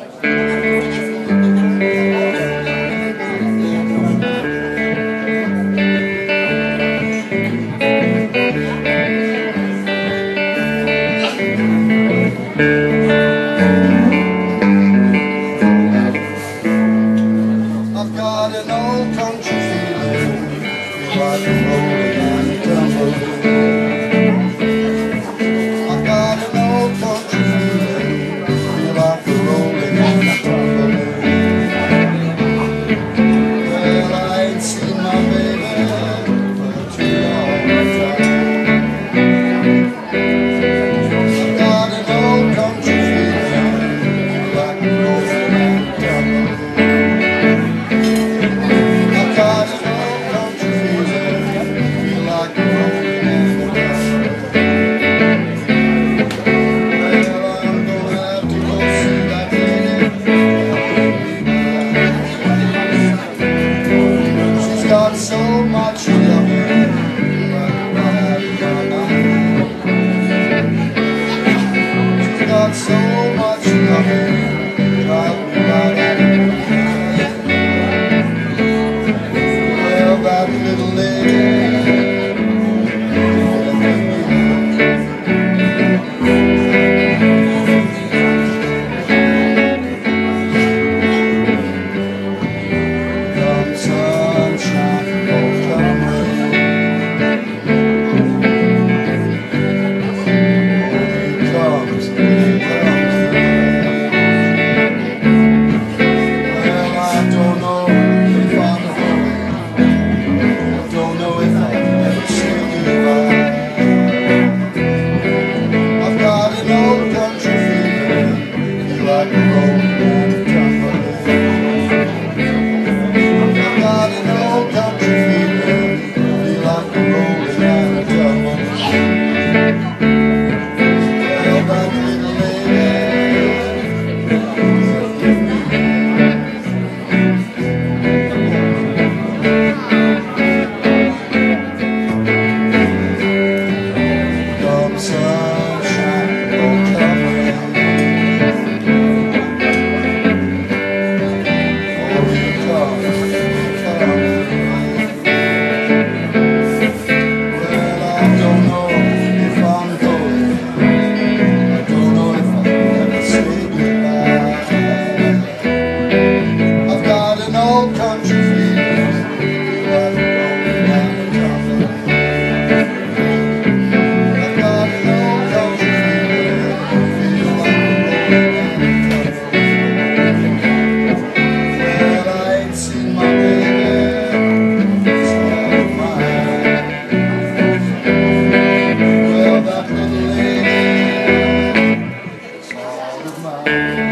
I've got an old country feeling, like a rolling and tumble. I've got an old country feeling, feel like a rolling and tumble. Well, I ain't seen my baby for too long a time. I've got an old country feeling, like a rolling and tumble. So much love, but I haven't got enough. She's got so much love, but I haven't got enough. Well, that little lady. All of mine.